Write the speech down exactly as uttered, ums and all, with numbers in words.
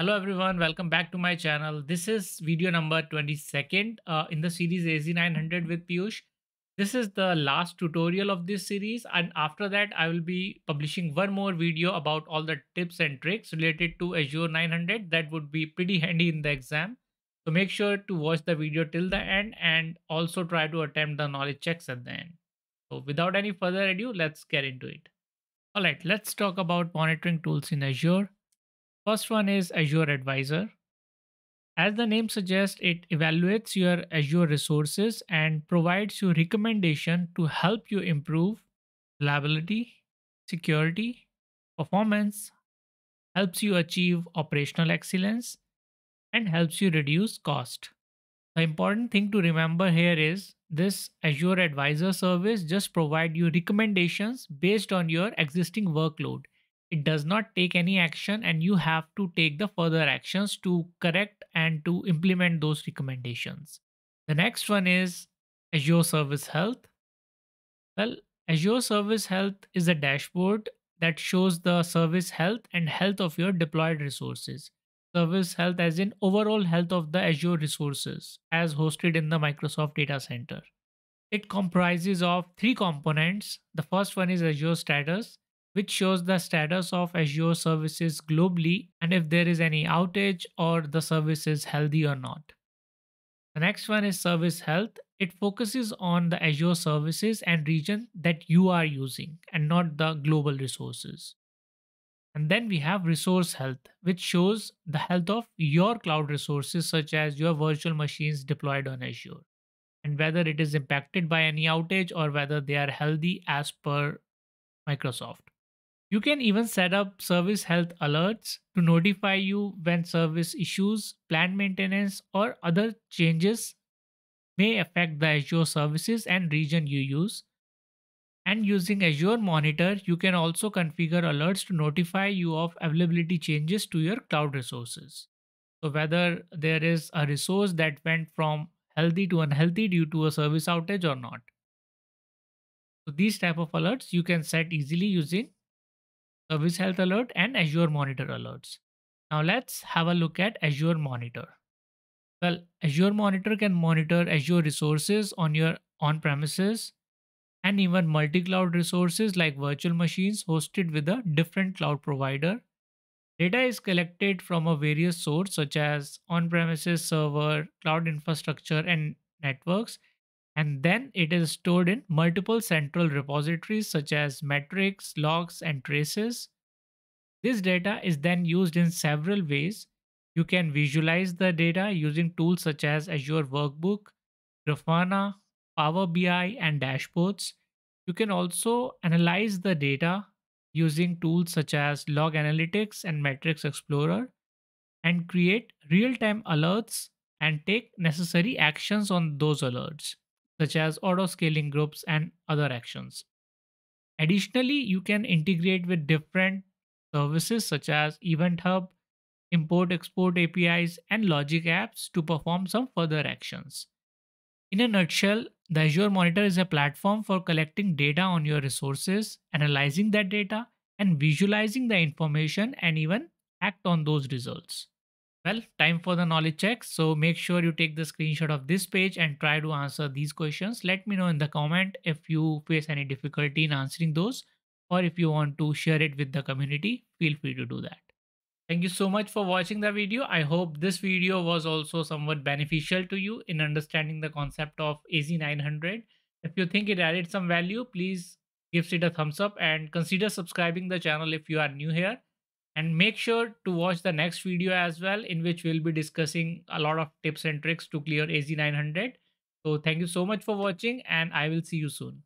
Hello everyone, welcome back to my channel. This is video number twenty-second uh, in the series A Z nine hundred with Piyush. This is the last tutorial of this series, and after that I will be publishing one more video about all the tips and tricks related to Azure nine hundred that would be pretty handy in the exam. So make sure to watch the video till the end and also try to attempt the knowledge checks at the end. So without any further ado, let's get into it. Alright, let's talk about monitoring tools in Azure. First one is Azure Advisor. As the name suggests, it evaluates your Azure resources and provides you recommendations to help you improve reliability, security, performance, helps you achieve operational excellence, and helps you reduce cost. The important thing to remember here is this Azure Advisor service just provides you recommendations based on your existing workload. It does not take any action, and you have to take the further actions to correct and to implement those recommendations. The next one is Azure Service Health. Well, Azure Service Health is a dashboard that shows the service health and health of your deployed resources. Service health as in overall health of the Azure resources as hosted in the Microsoft data center. It comprises of three components. The first one is Azure Status, which shows the status of Azure services globally and if there is any outage or the service is healthy or not. The next one is Service Health. It focuses on the Azure services and region that you are using and not the global resources. And then we have Resource Health, which shows the health of your cloud resources such as your virtual machines deployed on Azure and whether it is impacted by any outage or whether they are healthy as per Microsoft. You can even set up service health alerts to notify you when service issues, planned maintenance, or other changes may affect the Azure services and region you use. And using Azure Monitor, you can also configure alerts to notify you of availability changes to your cloud resources. So whether there is a resource that went from healthy to unhealthy due to a service outage or not. So these type of alerts you can set easily using Service Health Alert and Azure Monitor Alerts. Now let's have a look at Azure Monitor. Well, Azure Monitor can monitor Azure resources on your on-premises and even multi-cloud resources like virtual machines hosted with a different cloud provider. Data is collected from a various source such as on-premises server, cloud infrastructure, and networks. And then it is stored in multiple central repositories such as metrics, logs, and traces. This data is then used in several ways. You can visualize the data using tools such as Azure Workbook, Grafana, Power B I, and dashboards. You can also analyze the data using tools such as Log Analytics and Metrics Explorer and create real-time alerts and take necessary actions on those alerts, such as auto-scaling groups and other actions. Additionally, you can integrate with different services such as Event Hub, import-export A P Is, and Logic Apps to perform some further actions. In a nutshell, the Azure Monitor is a platform for collecting data on your resources, analyzing that data, and visualizing the information and even act on those results. Well, time for the knowledge checks. So make sure you take the screenshot of this page and try to answer these questions. Let me know in the comment if you face any difficulty in answering those, or if you want to share it with the community, feel free to do that. Thank you so much for watching the video. I hope this video was also somewhat beneficial to you in understanding the concept of A Z nine hundred. If you think it added some value, please give it a thumbs up and consider subscribing the channel if you are new here. And make sure to watch the next video as well, in which we'll be discussing a lot of tips and tricks to clear A Z nine hundred. So thank you so much for watching, and I will see you soon.